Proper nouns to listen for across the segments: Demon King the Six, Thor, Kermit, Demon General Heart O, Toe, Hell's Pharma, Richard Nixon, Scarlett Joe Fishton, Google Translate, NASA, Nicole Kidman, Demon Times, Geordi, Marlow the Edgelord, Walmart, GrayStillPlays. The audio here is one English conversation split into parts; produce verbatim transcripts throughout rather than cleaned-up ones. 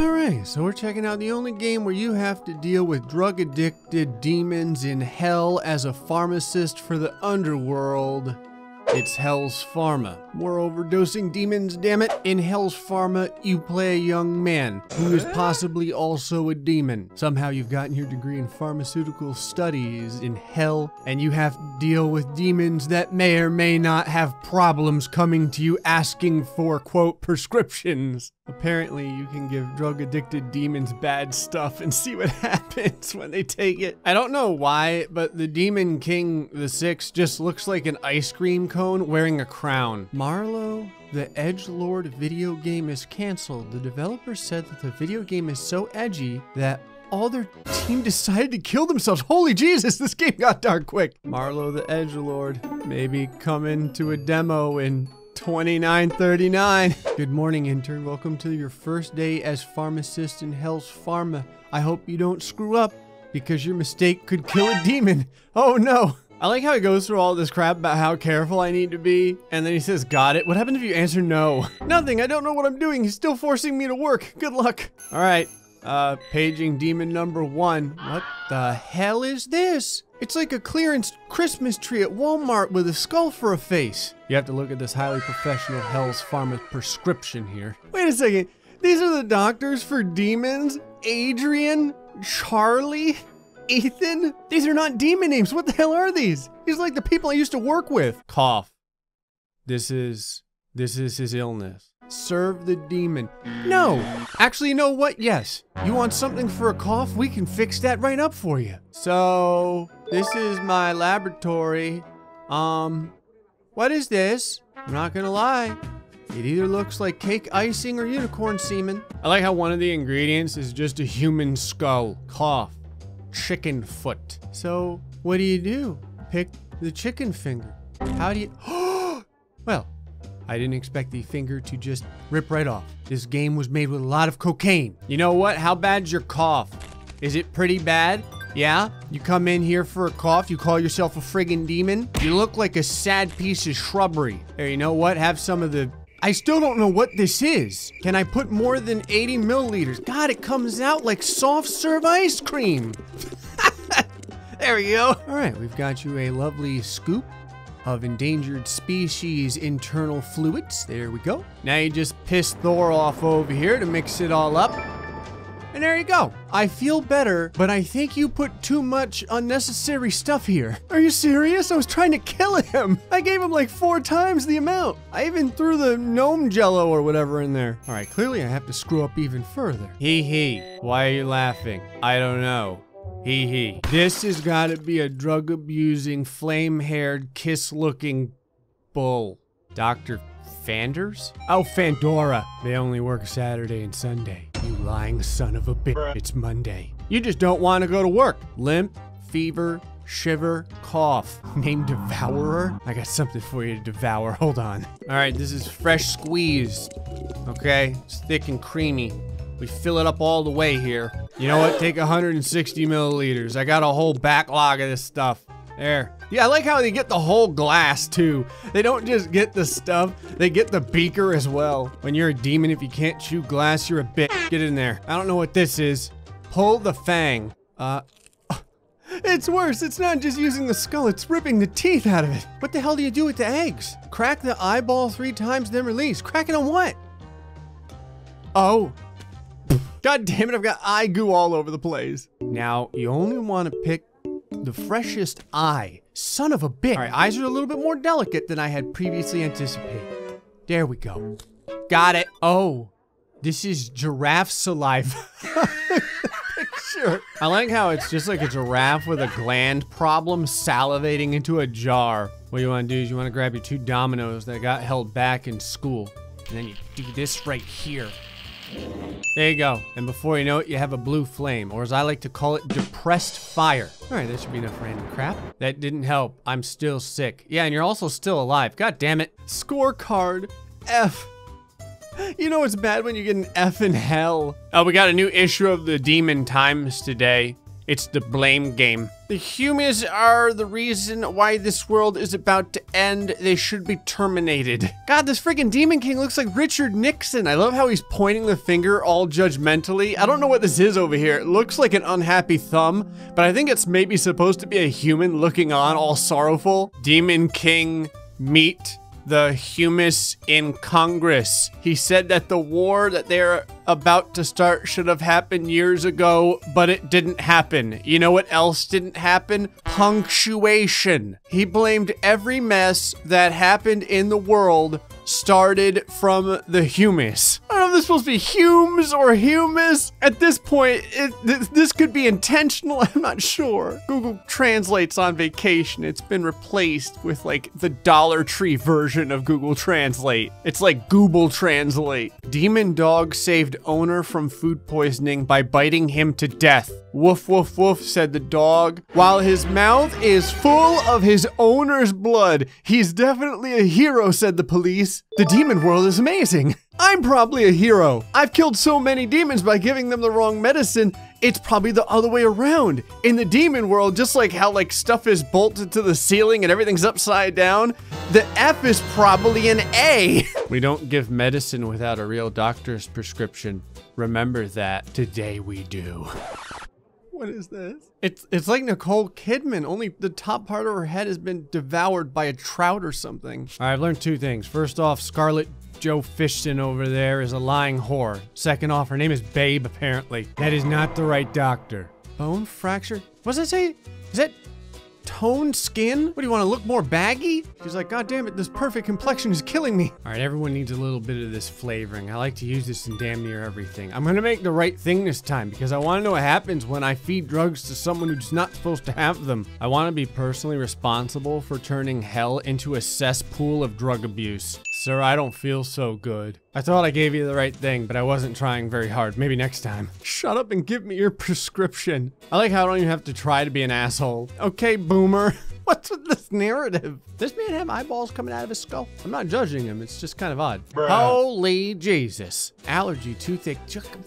Alright, so we're checking out the only game where you have to deal with drug-addicted demons in hell as a pharmacist for the underworld. It's Hell's Pharma. More overdosing demons, damn it. In Hell's Pharma, you play a young man who is possibly also a demon. Somehow you've gotten your degree in pharmaceutical studies in hell, and you have to deal with demons that may or may not have problems coming to you asking for, quote, prescriptions. Apparently, you can give drug-addicted demons bad stuff and see what happens when they take it. I don't know why, but the Demon King the Six just looks like an ice cream cone wearing a crown. Marlow the Edgelord video game is canceled. The developer said that the video game is so edgy that all their team decided to kill themselves. Holy Jesus, this game got dark quick. Marlow the Edgelord may be coming to a demo in twenty-nine thirty-nine. Good morning, intern. Welcome to your first day as pharmacist in Hell's Pharma. I hope you don't screw up because your mistake could kill a demon. Oh no. I like how he goes through all this crap about how careful I need to be, and then he says, got it. What happens if you answer no? Nothing. I don't know what I'm doing. He's still forcing me to work. Good luck. All right. Uh, paging demon number one. What the hell is this? It's like a clearance Christmas tree at Walmart with a skull for a face. You have to look at this highly professional Hell's Pharma prescription here. Wait a second. These are the doctors for demons? Adrian? Charlie? Ethan? These are not demon names. What the hell are these? These are like the people I used to work with. Cough. This is... This is his illness. Serve the demon. No! Actually, you know what? Yes. You want something for a cough? We can fix that right up for you. So, this is my laboratory. Um, what is this? I'm not gonna lie. It either looks like cake icing or unicorn semen. I like how one of the ingredients is just a human skull. Cough. Chicken foot. So, what do you do? Pick the chicken finger. How do you... Well... I didn't expect the finger to just rip right off. This game was made with a lot of cocaine. You know what? How bad's your cough? Is it pretty bad? Yeah? You come in here for a cough, you call yourself a friggin' demon? You look like a sad piece of shrubbery. There, you know what? Have some of the... I still don't know what this is. Can I put more than eighty milliliters? God, it comes out like soft serve ice cream. There we go. All right, we've got you a lovely scoop of endangered species internal fluids. There we go. Now you just piss Thor off over here to mix it all up. And there you go. I feel better, but I think you put too much unnecessary stuff here. Are you serious? I was trying to kill him. I gave him like four times the amount. I even threw the gnome jello or whatever in there. All right, clearly I have to screw up even further. Hee hee. Why are you laughing? I don't know. Hee hee. This has got to be a drug-abusing, flame-haired, kiss-looking bull. Doctor Fanders? Oh, Fandora. They only work Saturday and Sunday. You lying son of a bitch. It's Monday. You just don't want to go to work. Limp, fever, shiver, cough. Name Devourer? I got something for you to devour. Hold on. All right, this is fresh squeezed. Okay, it's thick and creamy. We fill it up all the way here. You know what? Take one hundred sixty milliliters. I got a whole backlog of this stuff. There. Yeah, I like how they get the whole glass too. They don't just get the stuff, they get the beaker as well. When you're a demon, if you can't chew glass, you're a bitch. Get in there. I don't know what this is. Pull the fang. Uh, it's worse. It's not just using the skull, it's ripping the teeth out of it. What the hell do you do with the eggs? Crack the eyeball three times, then release. Crack it on what? Oh. God damn it, I've got eye goo all over the place. Now, you only want to pick the freshest eye. Son of a bitch. All right, eyes are a little bit more delicate than I had previously anticipated. There we go. Got it. Oh, this is giraffe saliva. Sure. I like how it's just like a giraffe with a gland problem salivating into a jar. What you want to do is you want to grab your two dominoes that got held back in school. And then you do this right here. There you go. And before you know it, you have a blue flame, or as I like to call it, depressed fire. All right, that should be enough random crap. That didn't help. I'm still sick. Yeah, and you're also still alive. God damn it. Scorecard F. You know it's bad when you get an F in hell. Oh, we got a new issue of the Demon Times today. It's the blame game. The humans are the reason why this world is about to end. They should be terminated. God, this freaking Demon King looks like Richard Nixon. I love how he's pointing the finger all judgmentally. I don't know what this is over here. It looks like an unhappy thumb, but I think it's maybe supposed to be a human looking on all sorrowful. Demon King, meet the humus in Congress. He said that the war that they're about to start should have happened years ago, but it didn't happen. You know what else didn't happen? Punctuation. He blamed every mess that happened in the world started from the humus. I don't know if this is supposed to be humes or humus. At this point, it, th this could be intentional. I'm not sure. Google Translate's on vacation. It's been replaced with like the Dollar Tree version of Google Translate. It's like Google Translate. Demon dog saved owner from food poisoning by biting him to death. Woof, woof, woof, said the dog. While his mouth is full of his owner's blood, he's definitely a hero, said the police. The demon world is amazing. I'm probably a hero. I've killed so many demons by giving them the wrong medicine. It's probably the other way around. In the demon world, just like how like stuff is bolted to the ceiling and everything's upside down, the F is probably an A. We don't give medicine without a real doctor's prescription. Remember that. Today we do. What is this? It's it's like Nicole Kidman, only the top part of her head has been devoured by a trout or something. All right, I've learned two things. First off, Scarlett Joe Fishton over there is a lying whore. Second off, her name is Babe, apparently. That is not the right doctor. Bone fracture? What does that say? Is that toned skin? What, do you want to look more baggy? She's like, God damn it, this perfect complexion is killing me. All right, everyone needs a little bit of this flavoring. I like to use this in damn near everything. I'm gonna make the right thing this time because I want to know what happens when I feed drugs to someone who's not supposed to have them. I want to be personally responsible for turning hell into a cesspool of drug abuse. Sir, I don't feel so good. I thought I gave you the right thing, but I wasn't trying very hard. Maybe next time. Shut up and give me your prescription. I like how I don't even have to try to be an asshole. Okay, boomer. What's with this narrative? Does this man have eyeballs coming out of his skull? I'm not judging him. It's just kind of odd. Bruh. Holy Jesus. Allergy, toothache,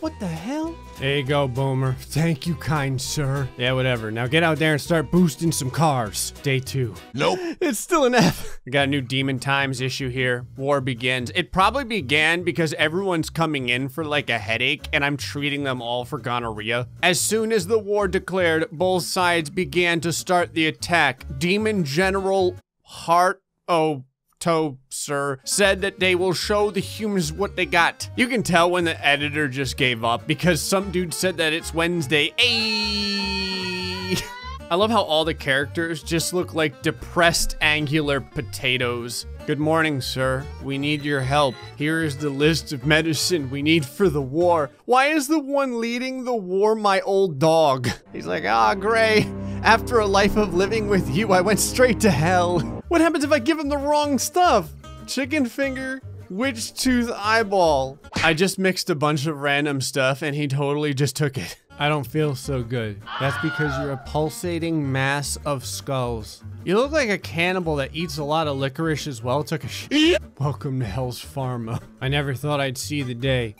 what the hell? There you go, boomer. Thank you, kind sir. Yeah, whatever. Now get out there and start boosting some cars. Day two. Nope. It's still an F. We got a new Demon Times issue here. War begins. It probably began because everyone's coming in for like a headache and I'm treating them all for gonorrhea. As soon as the war declared, both sides began to start the attack. Demon General Heart O, Toe, sir, said that they will show the humans what they got. You can tell when the editor just gave up because some dude said that it's Wednesday. Ayy. I love how all the characters just look like depressed angular potatoes. Good morning, sir. We need your help. Here is the list of medicine we need for the war. Why is the one leading the war my old dog? He's like, ah, Gray. After a life of living with you, I went straight to hell. What happens if I give him the wrong stuff? Chicken finger, witch tooth eyeball. I just mixed a bunch of random stuff and he totally just took it. I don't feel so good. That's because you're a pulsating mass of skulls. You look like a cannibal that eats a lot of licorice as well. Took a shit. Welcome to Hell's Pharma. I never thought I'd see the day.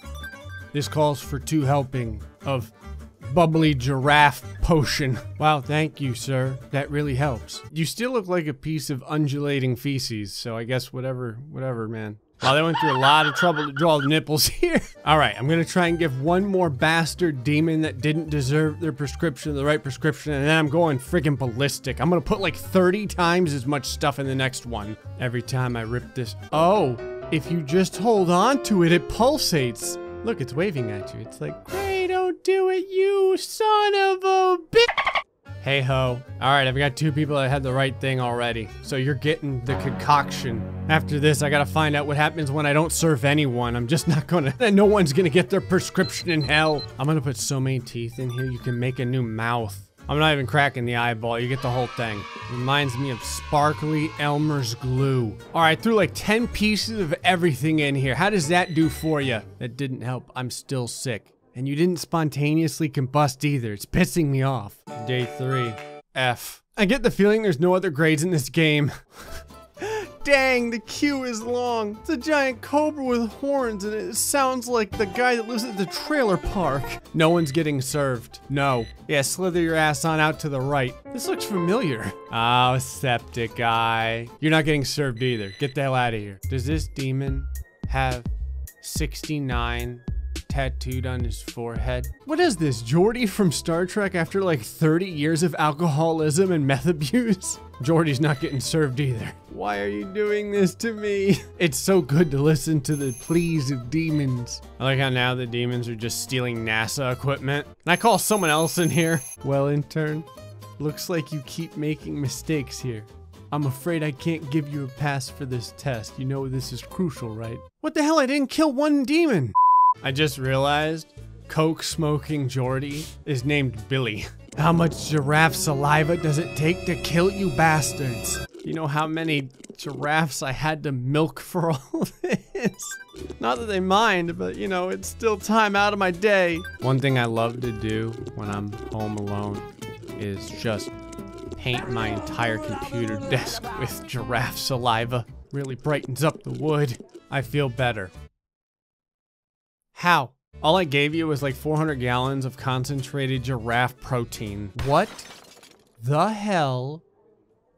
This calls for two helping of bubbly giraffe potion. Wow, thank you, sir. That really helps. You still look like a piece of undulating feces, so I guess whatever, whatever, man. Wow, they went through a lot of trouble to draw the nipples here. All right, I'm gonna try and give one more bastard demon that didn't deserve their prescription, the right prescription, and then I'm going freaking ballistic. I'm gonna put like thirty times as much stuff in the next one. Every time I rip this, oh, if you just hold on to it, it pulsates. Look, it's waving at you. It's like, Gray, don't do it, you son of a bitch. Hey ho. All right, I've got two people that had the right thing already. So you're getting the concoction. After this, I gotta find out what happens when I don't serve anyone. I'm just not gonna, no one's gonna get their prescription in hell. I'm gonna put so many teeth in here, you can make a new mouth. I'm not even cracking the eyeball. You get the whole thing. Reminds me of sparkly Elmer's glue. All right, threw like ten pieces of everything in here. How does that do for you? That didn't help. I'm still sick. And you didn't spontaneously combust either. It's pissing me off. Day three. F. I get the feeling there's no other grades in this game. Dang, the queue is long. It's a giant cobra with horns and it sounds like the guy that lives at the trailer park. No one's getting served. No. Yeah, slither your ass on out to the right. This looks familiar. Oh, septic guy. You're not getting served either. Get the hell out of here. Does this demon have sixty-nine tattooed on his forehead? What is this, Geordi from Star Trek after like thirty years of alcoholism and meth abuse? Geordi's not getting served either. Why are you doing this to me? It's so good to listen to the pleas of demons. I like how now the demons are just stealing NASA equipment. Can I call someone else in here? Well, intern, looks like you keep making mistakes here. I'm afraid I can't give you a pass for this test. You know this is crucial, right? What the hell? I didn't kill one demon. I just realized coke-smoking Geordi is named Billy. How much giraffe saliva does it take to kill you bastards? You know how many giraffes I had to milk for all this? Not that they mind, but you know, it's still time out of my day. One thing I love to do when I'm home alone is just paint my entire computer desk with giraffe saliva. Really brightens up the wood. I feel better. How? All I gave you was like four hundred gallons of concentrated giraffe protein. What the hell?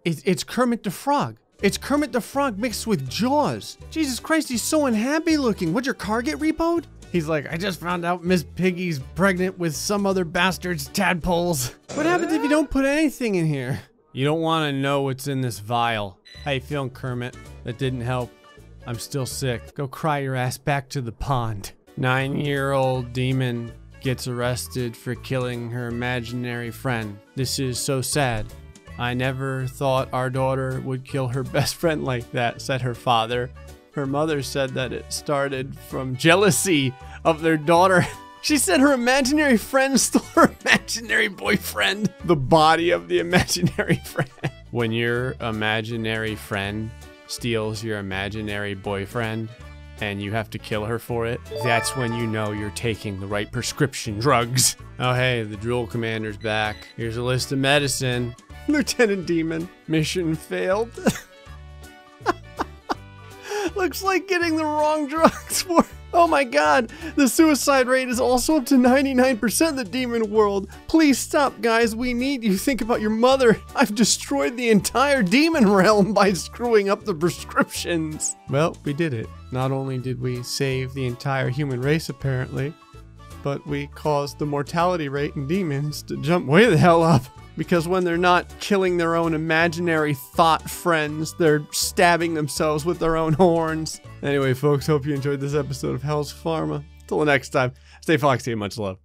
It's, it's Kermit the Frog. It's Kermit the Frog mixed with Jaws. Jesus Christ, he's so unhappy looking. Would your car get repoed? He's like, I just found out Miss Piggy's pregnant with some other bastard's tadpoles. What happens if you don't put anything in here? You don't want to know what's in this vial. How you feeling, Kermit? That didn't help. I'm still sick. Go cry your ass back to the pond. Nine-year-old demon gets arrested for killing her imaginary friend. This is so sad. I never thought our daughter would kill her best friend like that, said her father. Her mother said that it started from jealousy of their daughter. She said her imaginary friend stole her imaginary boyfriend. The body of the imaginary friend. When your imaginary friend steals your imaginary boyfriend, and you have to kill her for it, that's when you know you're taking the right prescription drugs. Oh hey, the drill commander's back. Here's a list of medicine. Lieutenant Demon, mission failed. Looks like getting the wrong drugs for... Oh my god, the suicide rate is also up to ninety-nine percent of the demon world. Please stop, guys, we need you. Think about your mother. I've destroyed the entire demon realm by screwing up the prescriptions. Well, we did it. Not only did we save the entire human race, apparently, but we caused the mortality rate in demons to jump way the hell up. Because when they're not killing their own imaginary thought friends, they're stabbing themselves with their own horns. Anyway, folks, hope you enjoyed this episode of Hell's Pharma. Till the next time, stay foxy and much love.